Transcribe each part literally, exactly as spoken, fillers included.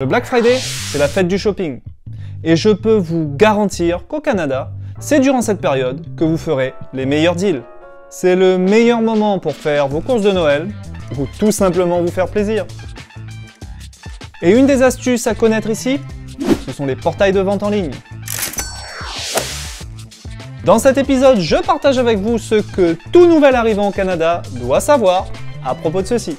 Le Black Friday, c'est la fête du shopping. Et je peux vous garantir qu'au Canada, c'est durant cette période que vous ferez les meilleurs deals. C'est le meilleur moment pour faire vos courses de Noël ou tout simplement vous faire plaisir. Et une des astuces à connaître ici, ce sont les portails de vente en ligne. Dans cet épisode, je partage avec vous ce que tout nouvel arrivant au Canada doit savoir à propos de ceci.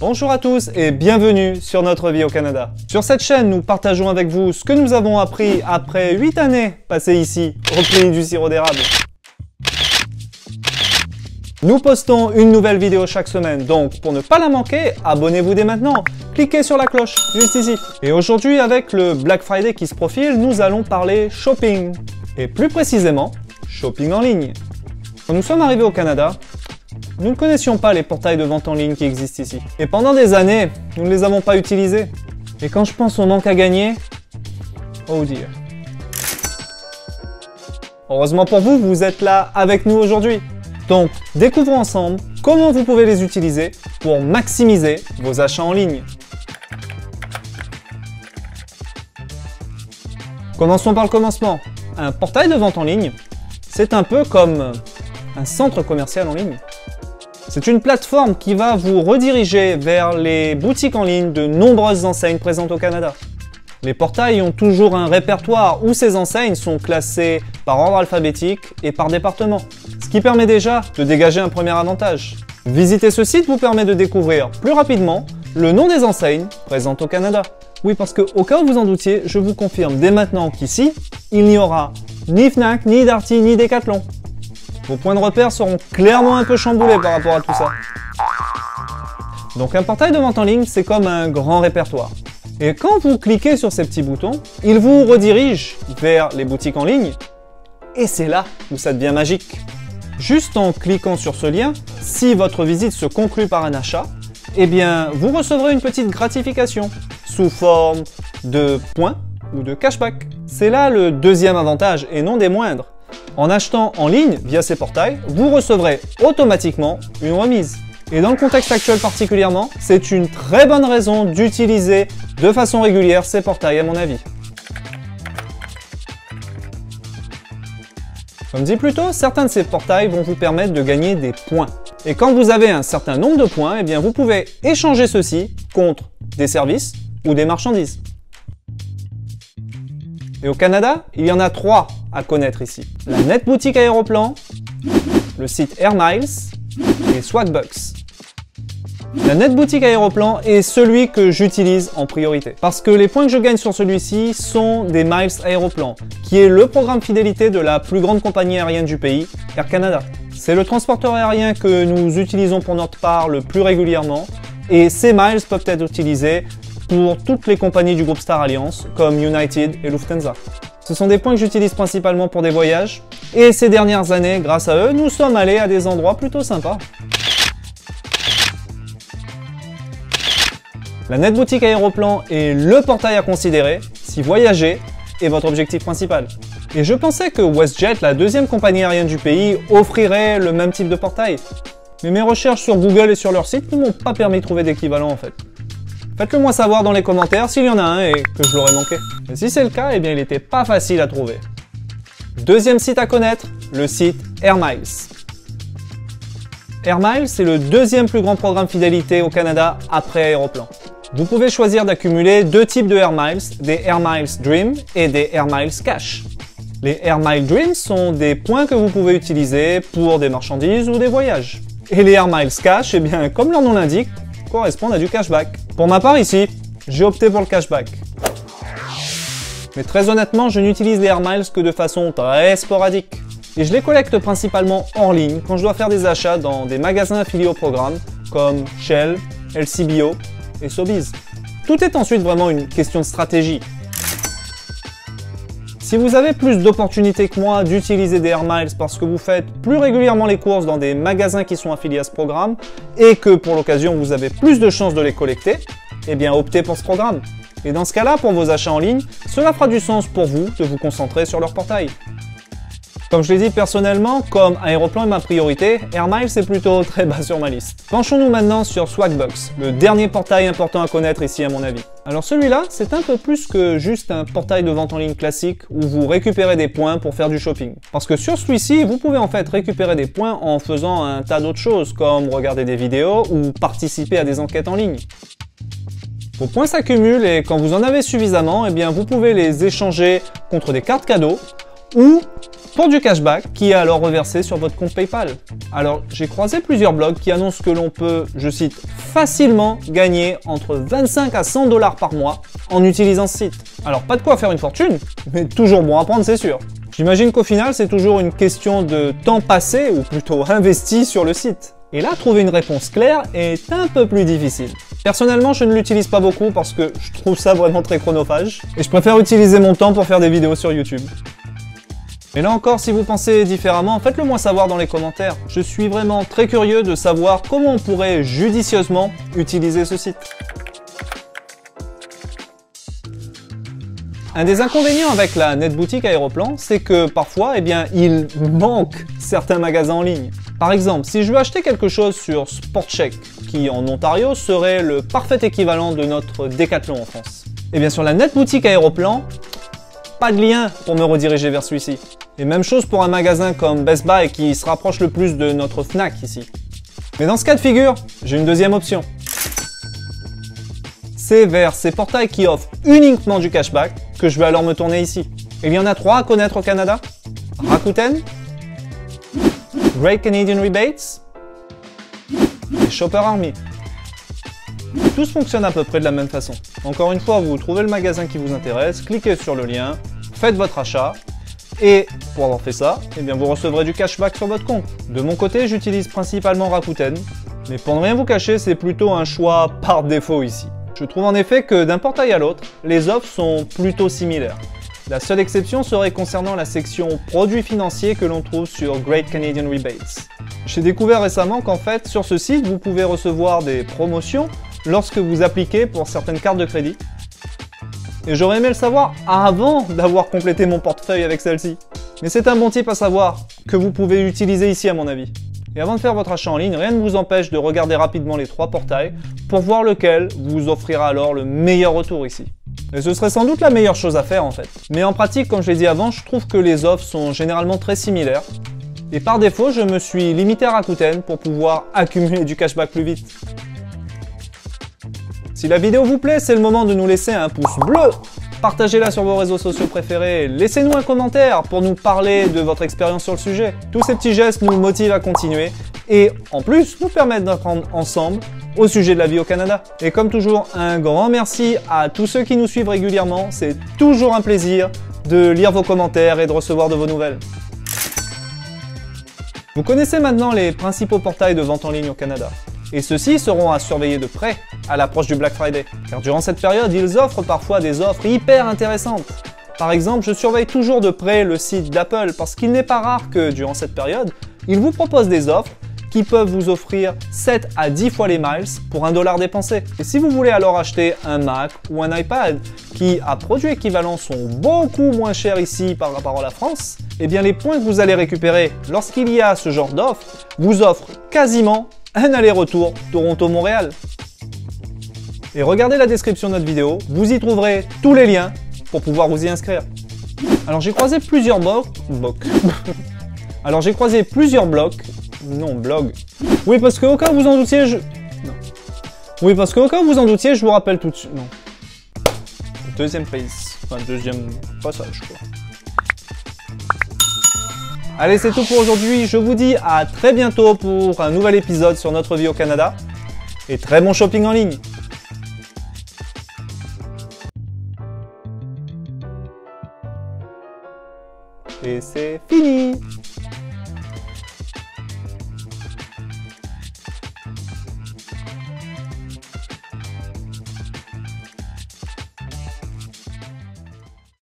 Bonjour à tous et bienvenue sur Notre Vie au Canada. Sur cette chaîne, nous partageons avec vous ce que nous avons appris après huit années passées ici, au pays du sirop d'érable. Nous postons une nouvelle vidéo chaque semaine, donc pour ne pas la manquer, abonnez-vous dès maintenant. Cliquez sur la cloche, juste ici. Et aujourd'hui, avec le Black Friday qui se profile, nous allons parler shopping. Et plus précisément, shopping en ligne. Quand nous sommes arrivés au Canada, nous ne connaissions pas les portails de vente en ligne qui existent ici. Et pendant des années, nous ne les avons pas utilisés. Et quand je pense au manque à gagner, oh dear. Heureusement pour vous, vous êtes là avec nous aujourd'hui. Donc, découvrons ensemble comment vous pouvez les utiliser pour maximiser vos achats en ligne. Commençons par le commencement. Un portail de vente en ligne, c'est un peu comme un centre commercial en ligne. C'est une plateforme qui va vous rediriger vers les boutiques en ligne de nombreuses enseignes présentes au Canada. Les portails ont toujours un répertoire où ces enseignes sont classées par ordre alphabétique et par département, ce qui permet déjà de dégager un premier avantage. Visiter ce site vous permet de découvrir plus rapidement le nom des enseignes présentes au Canada. Oui, parce que au cas où vous en doutiez, je vous confirme dès maintenant qu'ici, il n'y aura ni Fnac, ni Darty, ni Decathlon. Vos points de repère seront clairement un peu chamboulés par rapport à tout ça. Donc un portail de vente en ligne, c'est comme un grand répertoire. Et quand vous cliquez sur ces petits boutons, ils vous redirigent vers les boutiques en ligne. Et c'est là où ça devient magique. Juste en cliquant sur ce lien, si votre visite se conclut par un achat, eh bien vous recevrez une petite gratification sous forme de points ou de cashback. C'est là le deuxième avantage et non des moindres. En achetant en ligne via ces portails, vous recevrez automatiquement une remise. Et dans le contexte actuel particulièrement, c'est une très bonne raison d'utiliser de façon régulière ces portails à mon avis. Comme dit plus tôt, certains de ces portails vont vous permettre de gagner des points. Et quand vous avez un certain nombre de points, eh bien vous pouvez échanger ceci contre des services ou des marchandises. Et au Canada, il y en a trois à connaître ici. La NetBoutique Aéroplan, le site Air Miles et Swagbucks. La NetBoutique Aéroplan est celui que j'utilise en priorité. Parce que les points que je gagne sur celui-ci sont des Miles Aéroplan, qui est le programme fidélité de la plus grande compagnie aérienne du pays, Air Canada. C'est le transporteur aérien que nous utilisons pour notre part le plus régulièrement. Et ces Miles peuvent être utilisés pour toutes les compagnies du groupe Star Alliance, comme United et Lufthansa. Ce sont des points que j'utilise principalement pour des voyages, et ces dernières années, grâce à eux, nous sommes allés à des endroits plutôt sympas. La NetBoutique Aéroplan est le portail à considérer si voyager est votre objectif principal. Et je pensais que WestJet, la deuxième compagnie aérienne du pays, offrirait le même type de portail. Mais mes recherches sur Google et sur leur site ne m'ont pas permis de trouver d'équivalent en fait. Faites-le moi savoir dans les commentaires s'il y en a un et que je l'aurais manqué. Et si c'est le cas, eh bien il n'était pas facile à trouver. Deuxième site à connaître, le site Air Miles. Air Miles, c'est le deuxième plus grand programme fidélité au Canada après Aéroplan. Vous pouvez choisir d'accumuler deux types de Air Miles, des Air Miles Dream et des Air Miles Cash. Les Air Miles Dream sont des points que vous pouvez utiliser pour des marchandises ou des voyages. Et les Air Miles Cash, eh bien comme leur nom l'indique, correspondent à du cashback. Pour ma part ici, j'ai opté pour le cashback. Mais très honnêtement, je n'utilise les Air Miles que de façon très sporadique. Et je les collecte principalement en ligne quand je dois faire des achats dans des magasins affiliés au programme comme Shell, L C B O et Sobiz. Tout est ensuite vraiment une question de stratégie. Si vous avez plus d'opportunités que moi d'utiliser des Air Miles parce que vous faites plus régulièrement les courses dans des magasins qui sont affiliés à ce programme et que pour l'occasion vous avez plus de chances de les collecter, eh bien optez pour ce programme. Et dans ce cas-là, pour vos achats en ligne, cela fera du sens pour vous de vous concentrer sur leur portail. Comme je l'ai dit personnellement, comme Aéroplan est ma priorité, Air Miles c'est plutôt très bas sur ma liste. Penchons-nous maintenant sur Swagbucks, le dernier portail important à connaître ici à mon avis. Alors celui-là, c'est un peu plus que juste un portail de vente en ligne classique où vous récupérez des points pour faire du shopping. Parce que sur celui-ci, vous pouvez en fait récupérer des points en faisant un tas d'autres choses comme regarder des vidéos ou participer à des enquêtes en ligne. Vos points s'accumulent et quand vous en avez suffisamment, eh bien vous pouvez les échanger contre des cartes cadeaux ou pour du cashback qui est alors reversé sur votre compte PayPal. Alors j'ai croisé plusieurs blogs qui annoncent que l'on peut, je cite, facilement gagner entre vingt-cinq à cent dollars par mois en utilisant ce site. Alors pas de quoi faire une fortune, mais toujours bon à prendre c'est sûr. J'imagine qu'au final c'est toujours une question de temps passé ou plutôt investi sur le site. Et là, trouver une réponse claire est un peu plus difficile. Personnellement, je ne l'utilise pas beaucoup parce que je trouve ça vraiment très chronophage et je préfère utiliser mon temps pour faire des vidéos sur YouTube. Mais là encore, si vous pensez différemment, faites-le moi savoir dans les commentaires. Je suis vraiment très curieux de savoir comment on pourrait judicieusement utiliser ce site. Un des inconvénients avec la NetBoutique Aéroplan, c'est que parfois, eh bien, il manque certains magasins en ligne. Par exemple, si je veux acheter quelque chose sur SportCheck, qui en Ontario serait le parfait équivalent de notre Décathlon en France, eh bien sur la NetBoutique Aéroplan, pas de lien pour me rediriger vers celui-ci. Et même chose pour un magasin comme Best Buy qui se rapproche le plus de notre Fnac ici. Mais dans ce cas de figure, j'ai une deuxième option. C'est vers ces portails qui offrent uniquement du cashback que je vais alors me tourner ici. Et il y en a trois à connaître au Canada. Rakuten, Great Canadian Rebates et Shopper Army. Tous fonctionnent à peu près de la même façon. Encore une fois, vous trouvez le magasin qui vous intéresse, cliquez sur le lien, faites votre achat et pour avoir fait ça, eh bien vous recevrez du cashback sur votre compte. De mon côté, j'utilise principalement Rakuten, mais pour ne rien vous cacher, c'est plutôt un choix par défaut ici. Je trouve en effet que d'un portail à l'autre, les offres sont plutôt similaires. La seule exception serait concernant la section produits financiers que l'on trouve sur Great Canadian Rebates. J'ai découvert récemment qu'en fait, sur ce site, vous pouvez recevoir des promotions lorsque vous appliquez pour certaines cartes de crédit. Et j'aurais aimé le savoir avant d'avoir complété mon portefeuille avec celle-ci. Mais c'est un bon tip à savoir, que vous pouvez utiliser ici à mon avis. Et avant de faire votre achat en ligne, rien ne vous empêche de regarder rapidement les trois portails pour voir lequel vous offrira alors le meilleur retour ici. Et ce serait sans doute la meilleure chose à faire en fait. Mais en pratique, comme je l'ai dit avant, je trouve que les offres sont généralement très similaires. Et par défaut, je me suis limité à Rakuten pour pouvoir accumuler du cashback plus vite. Si la vidéo vous plaît, c'est le moment de nous laisser un pouce bleu. Partagez-la sur vos réseaux sociaux préférés, laissez-nous un commentaire pour nous parler de votre expérience sur le sujet. Tous ces petits gestes nous motivent à continuer et en plus nous permettent d'apprendre ensemble au sujet de la vie au Canada. Et comme toujours, un grand merci à tous ceux qui nous suivent régulièrement, c'est toujours un plaisir de lire vos commentaires et de recevoir de vos nouvelles. Vous connaissez maintenant les principaux portails de vente en ligne au Canada. Et ceux-ci seront à surveiller de près à l'approche du Black Friday. Car durant cette période, ils offrent parfois des offres hyper intéressantes. Par exemple, je surveille toujours de près le site d'Apple parce qu'il n'est pas rare que durant cette période, ils vous proposent des offres qui peuvent vous offrir sept à dix fois les miles pour un dollar dépensé. Et si vous voulez alors acheter un Mac ou un iPad qui, à produit équivalent, sont beaucoup moins chers ici par rapport à la France, eh bien les points que vous allez récupérer lorsqu'il y a ce genre d'offres vous offrent quasiment un aller-retour Toronto-Montréal. Et regardez la description de notre vidéo, vous y trouverez tous les liens pour pouvoir vous y inscrire. Alors j'ai croisé plusieurs blogs... Alors j'ai croisé plusieurs blogs... Non, blog... Oui, parce qu'au cas où vous en doutiez, je... Non. Oui, parce qu'au cas où vous en doutiez, je vous rappelle tout de suite... Non. Deuxième prise. Enfin, deuxième passage, quoi. Allez, c'est tout pour aujourd'hui. Je vous dis à très bientôt pour un nouvel épisode sur Notre Vie au Canada. Et très bon shopping en ligne! Et c'est fini!